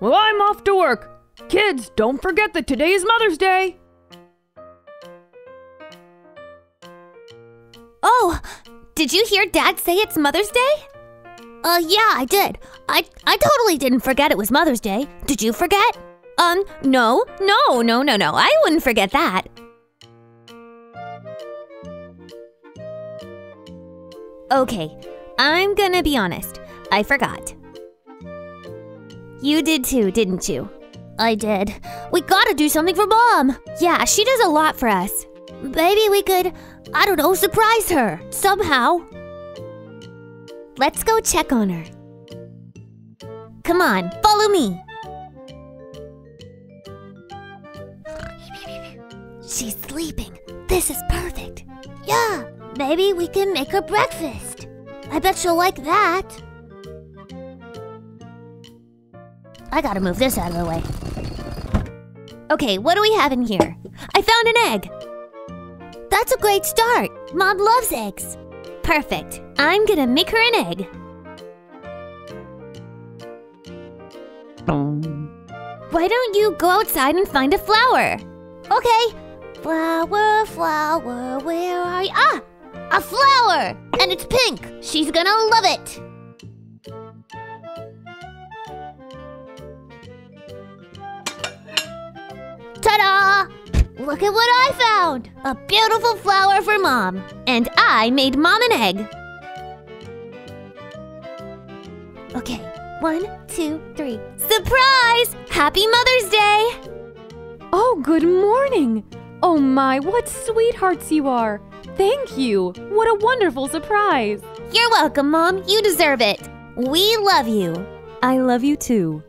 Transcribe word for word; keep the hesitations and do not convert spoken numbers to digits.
Well, I'm off to work. Kids, don't forget that today is Mother's Day. Oh, did you hear Dad say it's Mother's Day? Uh, yeah, I did. I, I totally didn't forget it was Mother's Day. Did you forget? Um, no, no, no, no, no. I wouldn't forget that. Okay, I'm gonna be honest. I forgot. You did too, didn't you? I did. We gotta do something for Mom. Yeah, she does a lot for us. Maybe we could, I don't know, surprise her somehow. Let's go check on her. Come on, follow me. She's sleeping. This is perfect. Yeah, maybe we can make her breakfast. I bet she'll like that. I gotta move this out of the way. Okay, what do we have in here? I found an egg! That's a great start! Mom loves eggs! Perfect! I'm gonna make her an egg! Why don't you go outside and find a flower? Okay! Flower, flower, where are you? Ah! A flower! And it's pink! She's gonna love it! Ta-da! Look at what I found! A beautiful flower for Mom! And I made Mom an egg! Okay, one, two, three. Surprise! Happy Mother's Day! Oh, good morning! Oh my, what sweethearts you are! Thank you! What a wonderful surprise! You're welcome, Mom! You deserve it! We love you! I love you too.